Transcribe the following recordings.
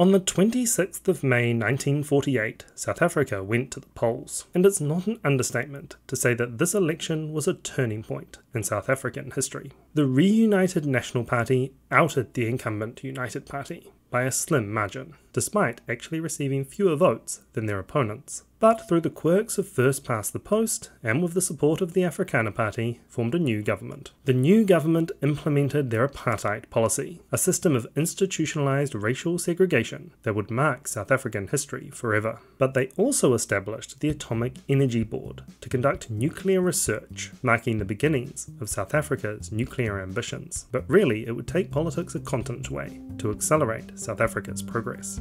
On the 26th of May 1948, South Africa went to the polls, and it's not an understatement to say that this election was a turning point in South African history. The reunited National Party outed the incumbent United Party by a slim margin, despite actually receiving fewer votes than their opponents. But through the quirks of first past the post, and with the support of the Afrikaner Party, formed a new government. The new government implemented their apartheid policy, a system of institutionalized racial segregation that would mark South African history forever. But they also established the Atomic Energy Board to conduct nuclear research, marking the beginnings of South Africa's nuclear ambitions. But really, it would take politics a continent away to accelerate South Africa's progress.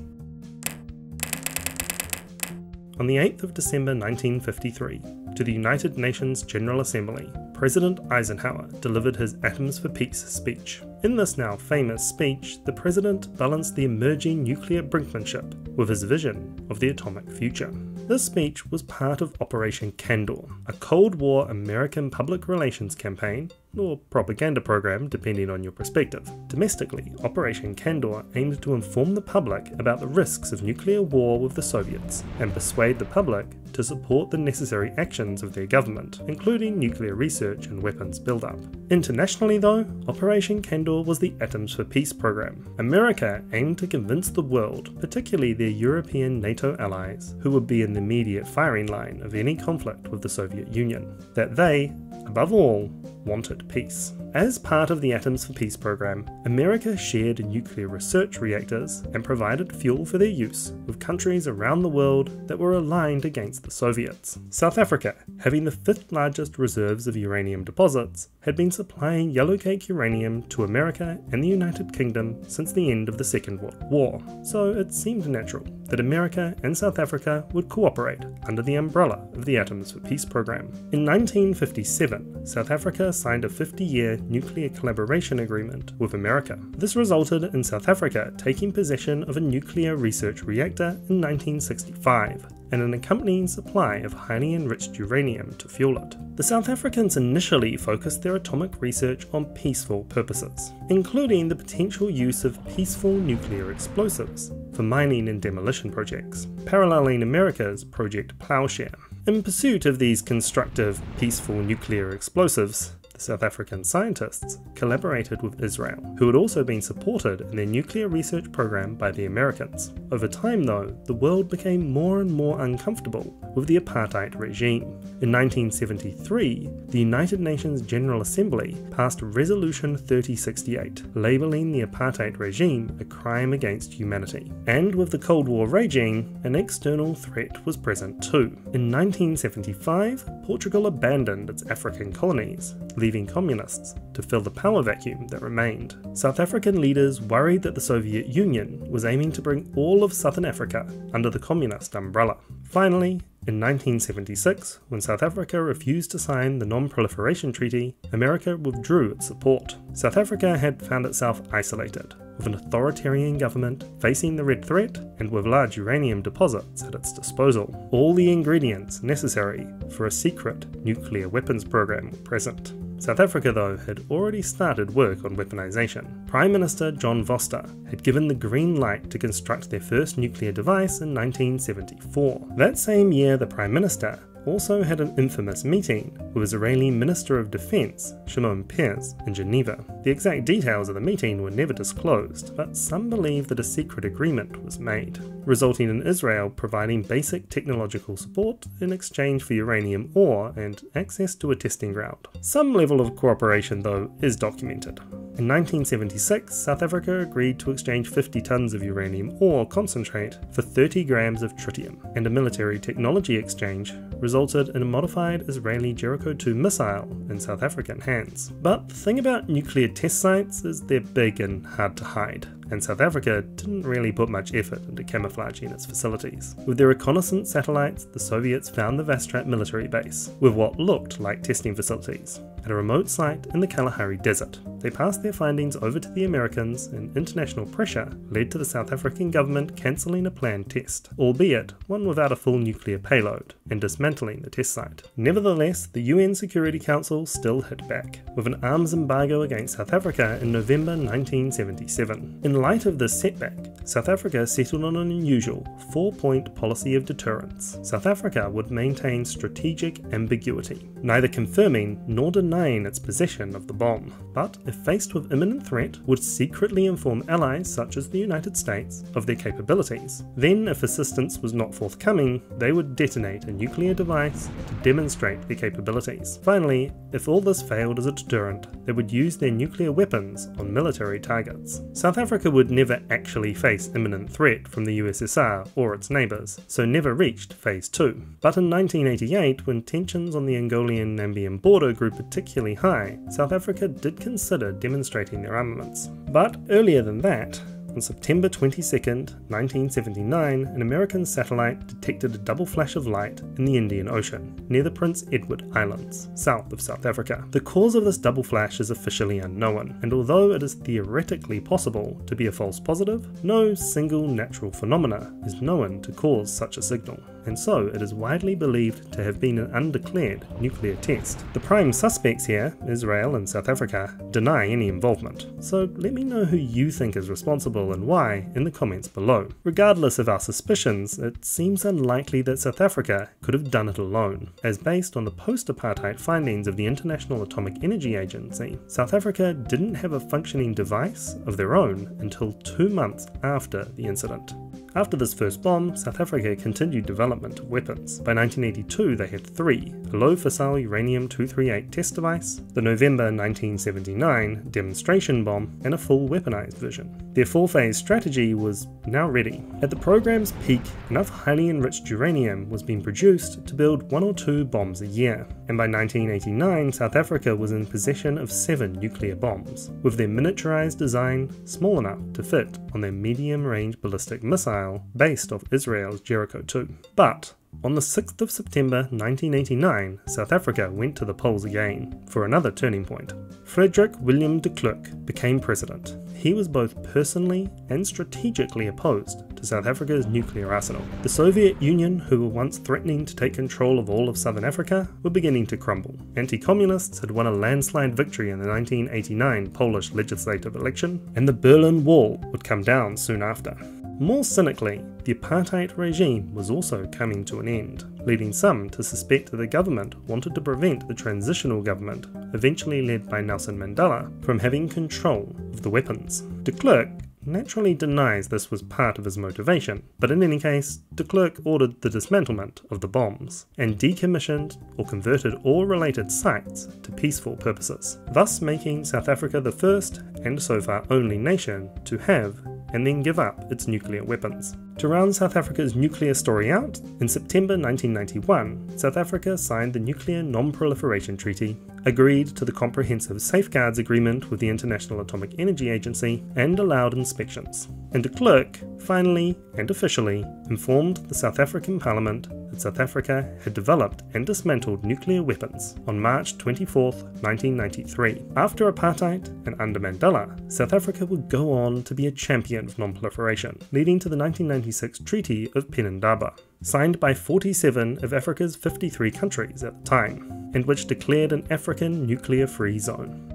On the 8th of December 1953, to the United Nations General Assembly, President Eisenhower delivered his Atoms for Peace speech. In this now famous speech, the President balanced the emerging nuclear brinkmanship with his vision of the atomic future. This speech was part of Operation Candor, a Cold War American public relations campaign, or propaganda program depending on your perspective. Domestically, Operation Candor aimed to inform the public about the risks of nuclear war with the Soviets and persuade the public to support the necessary actions of their government, including nuclear research and weapons buildup. Internationally though, Operation Candor was the Atoms for Peace program. America aimed to convince the world, particularly their European NATO allies, who would be in the immediate firing line of any conflict with the Soviet Union, that they, above all, wanted peace. As part of the Atoms for Peace program, America shared nuclear research reactors and provided fuel for their use with countries around the world that were aligned against the Soviets. South Africa, having the fifth largest reserves of uranium deposits, had been supplying yellowcake uranium to America and the United Kingdom since the end of the Second World War, so it seemed natural that America and South Africa would cooperate under the umbrella of the Atoms for Peace program. In 1957, South Africa signed a 50-year nuclear collaboration agreement with America. This resulted in South Africa taking possession of a nuclear research reactor in 1965 and an accompanying supply of highly enriched uranium to fuel it. The South Africans initially focused their atomic research on peaceful purposes, including the potential use of peaceful nuclear explosives for mining and demolition projects, paralleling America's Project Plowshare. In pursuit of these constructive, peaceful nuclear explosives, the South African scientists collaborated with Israel, who had also been supported in their nuclear research program by the Americans. Over time though, the world became more and more uncomfortable with the apartheid regime. In 1973, the United Nations General Assembly passed Resolution 3068, labelling the apartheid regime a crime against humanity. And with the Cold War raging, an external threat was present too. In 1975, Portugal abandoned its African colonies, leaving communists to fill the power vacuum that remained. South African leaders worried that the Soviet Union was aiming to bring all of southern Africa under the communist umbrella. Finally, in 1976, when South Africa refused to sign the Non-Proliferation Treaty, America withdrew its support. South Africa had found itself isolated, with an authoritarian government facing the red threat and with large uranium deposits at its disposal. All the ingredients necessary for a secret nuclear weapons program were present. South Africa though had already started work on weaponization. Prime Minister John Vorster had given the green light to construct their first nuclear device in 1974. That same year, the Prime Minister also had an infamous meeting with Israeli Minister of Defense Shimon Peres in Geneva. The exact details of the meeting were never disclosed, but some believe that a secret agreement was made, resulting in Israel providing basic technological support in exchange for uranium ore and access to a testing ground. Some level of cooperation though is documented. In 1976, South Africa agreed to exchange 50 tons of uranium ore concentrate for 30 grams of tritium, and a military technology exchange resulted in a modified Israeli Jericho II missile in South African hands. But the thing about nuclear test sites is they're big and hard to hide, and South Africa didn't really put much effort into camouflaging its facilities. With their reconnaissance satellites, the Soviets found the Vastrap military base with what looked like testing facilities at a remote site in the Kalahari desert. They passed their findings over to the Americans, and international pressure led to the South African government cancelling a planned test, albeit one without a full nuclear payload, and dismantling the test site. Nevertheless, the UN Security Council still hit back, with an arms embargo against South Africa in November 1977. In In light of this setback, South Africa settled on an unusual four-point policy of deterrence. South Africa would maintain strategic ambiguity, neither confirming nor denying its possession of the bomb, but if faced with imminent threat, would secretly inform allies such as the United States of their capabilities. Then, if assistance was not forthcoming, they would detonate a nuclear device to demonstrate their capabilities. Finally, if all this failed as a deterrent, they would use their nuclear weapons on military targets. South Africa would never actually face imminent threat from the USSR or its neighbours, so never reached Phase 2. But in 1988, when tensions on the Angolan-Namibian border grew particularly high, South Africa did consider demonstrating their armaments. But earlier than that, on September 22, 1979, an American satellite detected a double flash of light in the Indian Ocean, near the Prince Edward Islands, south of South Africa. The cause of this double flash is officially unknown, and although it is theoretically possible to be a false positive, no single natural phenomena is known to cause such a signal, and so it is widely believed to have been an undeclared nuclear test. The prime suspects here, Israel and South Africa, deny any involvement, so let me know who you think is responsible and why in the comments below. Regardless of our suspicions, it seems unlikely that South Africa could have done it alone, as based on the post-apartheid findings of the International Atomic Energy Agency, South Africa didn't have a functioning device of their own until 2 months after the incident. After this first bomb, South Africa continued development of weapons. By 1982 they had three: the low-fissile uranium-238 test device, the November 1979 demonstration bomb, and a full weaponized version. Their four-phase strategy was now ready. At the program's peak, enough highly enriched uranium was being produced to build 1 or 2 bombs a year, and by 1989 South Africa was in possession of 7 nuclear bombs, with their miniaturized design small enough to fit on their medium-range ballistic missile based off Israel's Jericho II. But on the 6th of September 1989, South Africa went to the polls again for another turning point. Frederick William de Klerk became president. He was both personally and strategically opposed to South Africa's nuclear arsenal. The Soviet Union, who were once threatening to take control of all of southern Africa, were beginning to crumble. Anti-communists had won a landslide victory in the 1989 Polish legislative election, and the Berlin Wall would come down soon after. More cynically, the apartheid regime was also coming to an end, leading some to suspect that the government wanted to prevent the transitional government, eventually led by Nelson Mandela, from having control of the weapons. De Klerk naturally denies this was part of his motivation, but in any case, de Klerk ordered the dismantlement of the bombs, and decommissioned or converted all related sites to peaceful purposes, thus making South Africa the first, and so far only, nation to have and then give up its nuclear weapons. To round South Africa's nuclear story out, in September 1991, South Africa signed the Nuclear Non-Proliferation Treaty, agreed to the Comprehensive Safeguards Agreement with the International Atomic Energy Agency, and allowed inspections. And de Klerk finally and officially informed the South African Parliament that South Africa had developed and dismantled nuclear weapons on March 24, 1993. After apartheid and under Mandela, South Africa would go on to be a champion of non-proliferation, leading to the 1996 Treaty of Pinandaba, signed by 47 of Africa's 53 countries at the time, and which declared an African nuclear-free zone.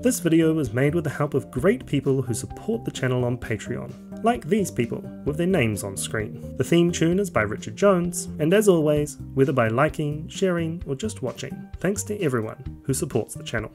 This video was made with the help of great people who support the channel on Patreon, like these people with their names on screen. The theme tune is by Richard Jones, and as always, whether by liking, sharing, or just watching, thanks to everyone who supports the channel.